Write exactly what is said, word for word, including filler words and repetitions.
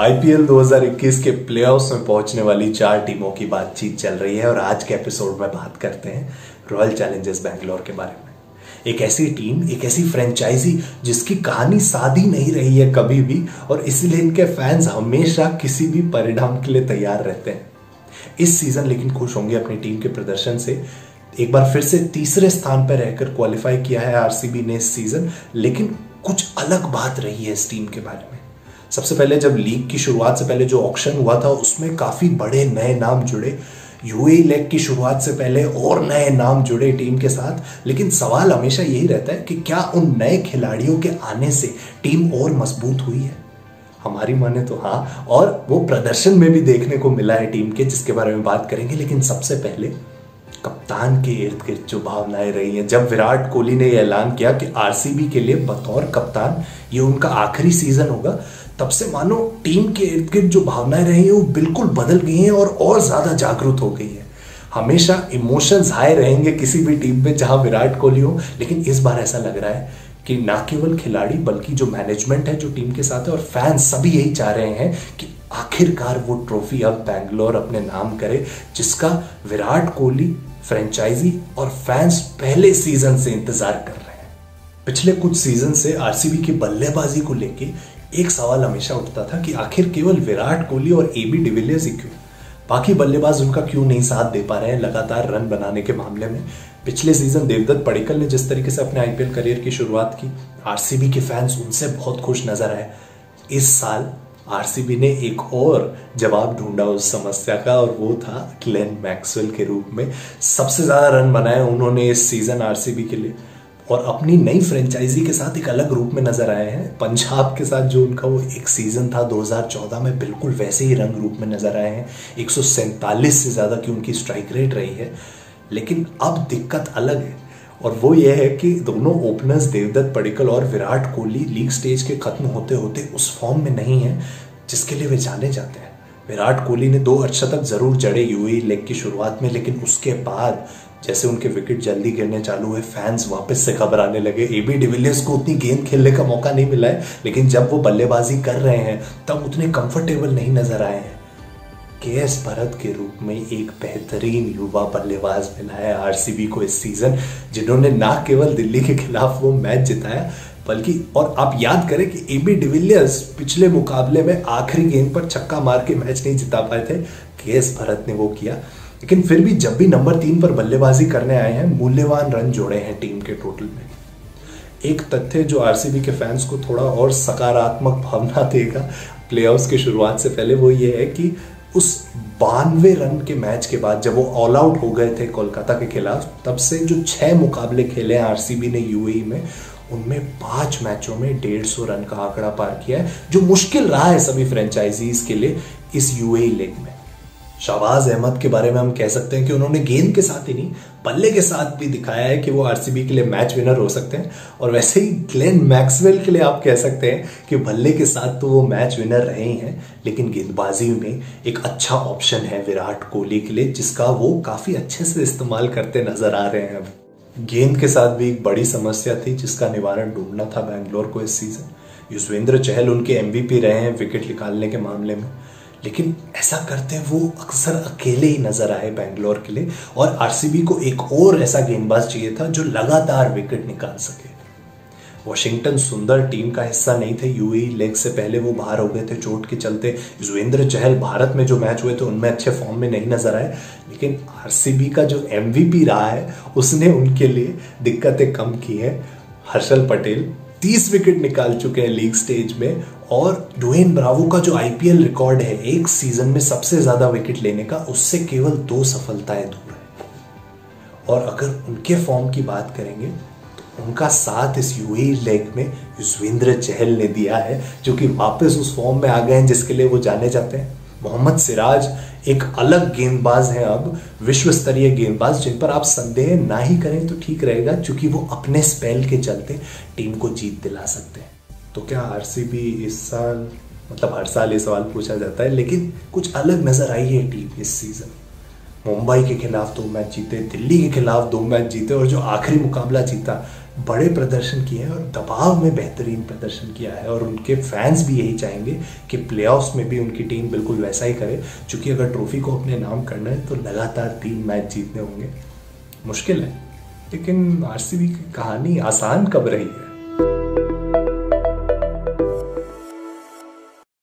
IPL दो हज़ार इक्कीस के प्लेऑफ्स में पहुंचने वाली चार टीमों की बातचीत चल रही है और आज के एपिसोड में बात करते हैं रॉयल चैलेंजर्स बैंगलोर के बारे में। एक ऐसी टीम, एक ऐसी फ्रेंचाइजी जिसकी कहानी सादी नहीं रही है कभी भी और इसलिए इनके फैंस हमेशा किसी भी परिणाम के लिए तैयार रहते हैं। इस सीजन लेकिन खुश होंगे अपनी टीम के प्रदर्शन से। एक बार फिर से तीसरे स्थान पर रहकर क्वालिफाई किया है आरसीबी ने इस सीजन, लेकिन कुछ अलग बात रही है इस टीम के बारे में। सबसे पहले जब लीग की शुरुआत से पहले जो ऑक्शन हुआ था उसमें काफ़ी बड़े नए नाम जुड़े, यूएई लेग की शुरुआत से पहले और नए नाम जुड़े टीम के साथ। लेकिन सवाल हमेशा यही रहता है कि क्या उन नए खिलाड़ियों के आने से टीम और मजबूत हुई है? हमारी माने तो हाँ, और वो प्रदर्शन में भी देखने को मिला है टीम के, जिसके बारे में बात करेंगे। लेकिन सबसे पहले कप्तान के इर्द गिर्द जो भावनाएं रही हैं जब विराट कोहली ने यह ऐलान किया कि आरसीबी के लिए बतौर कप्तान ये उनका आखिरी सीजन होगा, तब से मानो टीम के इर्द गिर्द जो भावनाएं रही हैं वो बिल्कुल बदल गई हैं और और ज़्यादा जागरूक हो गई है। हमेशा इमोशंस हाई रहेंगे किसी भी टीम में जहां विराट कोहली हो, लेकिन इस बार ऐसा लग रहा है कि ना केवल खिलाड़ी बल्कि जो मैनेजमेंट है जो टीम के साथ है और फैंस सभी यही चाह रहे हैं कि आखिरकार वो ट्रॉफी अब बैंगलोर अपने नाम करे जिसका विराट कोहली, फ्रेंचाइजी और फैंस पहले सीजन से इंतजार कर रहे हैं। पिछले कुछ सीजन से आरसीबी की बल्लेबाजी को लेके एक सवाल हमेशा उठता था कि आखिर केवल विराट कोहली और एबी डिविलियर्स ही क्यों, बाकी बल्लेबाज उनका क्यों नहीं साथ दे पा रहे हैं लगातार रन बनाने के मामले में। पिछले सीजन देवदत्त पडिक्कल ने जिस तरीके से अपने आईपीएल करियर की शुरुआत की, आरसीबी के फैंस उनसे बहुत खुश नजर आए। इस साल आरसीबी ने एक और जवाब ढूंढा उस समस्या का और वो था ग्लेन मैक्सवेल के रूप में। सबसे ज़्यादा रन बनाए उन्होंने इस सीज़न आरसीबी के लिए और अपनी नई फ्रेंचाइजी के साथ एक अलग रूप में नज़र आए हैं। पंजाब के साथ जो उनका वो एक सीज़न था दो हज़ार चौदह में, बिल्कुल वैसे ही रंग रूप में नज़र आए हैं। एक सौ सैंतालीस से ज़्यादा की उनकी स्ट्राइक रेट रही है। लेकिन अब दिक्कत अलग है और वो ये है कि दोनों ओपनर्स देवदत्त पडिक्कल और विराट कोहली लीग स्टेज के खत्म होते होते उस फॉर्म में नहीं हैं जिसके लिए वे जाने जाते हैं। विराट कोहली ने दो अर्धशतक जरूर जड़े यूएई लेग की शुरुआत में, लेकिन उसके बाद जैसे उनके विकेट जल्दी गिरने चालू हुए फैंस वापस से घबराने लगे। एबी डिविलियर्स को उतनी गेंद खेलने का मौका नहीं मिला है, लेकिन जब वो बल्लेबाजी कर रहे हैं तब उतने कंफर्टेबल नहीं नजर आए हैं। केएस भरत के रूप में एक बेहतरीन युवा बल्लेबाज मिला है आरसीबी को इस सीज़न, जिन्होंने ना केवल दिल्ली के खिलाफ वो मैच जिताया बल्कि, और आप याद करें कि एबी डिविलियर्स पिछले मुकाबले में आखिरी गेंद पर छक्का मार के मैच नहीं जिता पाए थे, केएस भरत ने वो किया। लेकिन फिर भी जब भी नंबर तीन पर बल्लेबाजी करने आए हैं मूल्यवान रन जोड़े हैं टीम के टोटल में। एक तथ्य जो आरसीबी के फैंस को थोड़ा और सकारात्मक भावना देगा प्लेऑफ्स की शुरुआत से पहले, वो ये है कि उस बानवे रन के मैच के बाद जब वो ऑल आउट हो गए थे कोलकाता के खिलाफ, तब से जो छः मुकाबले खेले हैं आरसीबी ने यूएई में उनमें पाँच मैचों में डेढ़ सौ रन का आंकड़ा पार किया है, जो मुश्किल रहा है सभी फ्रेंचाइजीज के लिए इस यूएई लीग में। शहबाज अहमद के बारे में हम कह सकते हैं कि उन्होंने गेंद के साथ ही नहीं बल्ले के साथ भी दिखाया है कि वो आरसीबी के लिए मैच विनर हो सकते हैं, और वैसे ही ग्लेन मैक्सवेल के लिए आप कह सकते हैं कि बल्ले के साथ तो वो मैच विनर रहे ही हैं, लेकिन गेंदबाजी में एक अच्छा ऑप्शन है विराट कोहली के लिए जिसका वो काफ़ी अच्छे से इस्तेमाल करते नजर आ रहे हैं। अब गेंद के साथ भी एक बड़ी समस्या थी जिसका निवारण ढूंढना था बैंगलोर को इस सीज़न। युजवेंद्र चहल उनके एमवीपी रहे हैं विकेट निकालने के मामले में, लेकिन ऐसा करते वो अक्सर अकेले ही नजर आए बैंगलोर के लिए और आरसीबी को एक और ऐसा गेंदबाज चाहिए था जो लगातार विकेट निकाल सके। वॉशिंगटन सुंदर टीम का हिस्सा नहीं थे यूएई लीग से पहले, वो बाहर हो गए थे चोट के चलते। युजवेंद्र चहल भारत में जो मैच हुए थे उनमें अच्छे फॉर्म में नहीं नजर आए, लेकिन आरसीबी का जो एमवीपी रहा है उसने उनके लिए दिक्कतें कम की है। हर्षल पटेल तीस विकेट निकाल चुके हैं लीग स्टेज में और ड्वेन ब्रावो का जो आईपीएल रिकॉर्ड है एक सीजन में सबसे ज्यादा विकेट लेने का, उससे केवल दो सफलताएं दूर है। और अगर उनके फॉर्म की बात करेंगे तो उनका साथ इस यूएई लीग में युजवेंद्र चहल ने दिया है, जो कि वापस उस फॉर्म में आ गए हैं जिसके लिए वो जाने जाते हैं। मोहम्मद सिराज एक अलग गेंदबाज हैं, अब विश्व स्तरीय गेंदबाज जिन पर आप संदेह ना ही करें तो ठीक रहेगा, क्योंकि वो अपने स्पेल के चलते टीम को जीत दिला सकते हैं। तो क्या आरसीबी इस साल, मतलब हर साल ये सवाल पूछा जाता है, लेकिन कुछ अलग नज़र आई है टीम इस सीज़न। मुंबई के खिलाफ दो मैच जीते, दिल्ली के खिलाफ दो मैच जीते और जो आखिरी मुकाबला जीता बड़े प्रदर्शन किए हैं और दबाव में बेहतरीन प्रदर्शन किया है, और उनके फैंस भी यही चाहेंगे कि प्लेऑफ्स में भी उनकी टीम बिल्कुल वैसा ही करे, क्योंकि अगर ट्रॉफी को अपने नाम करना है तो लगातार तीन मैच जीतने होंगे। मुश्किल है, लेकिन आरसीबी की कहानी आसान कब रही है।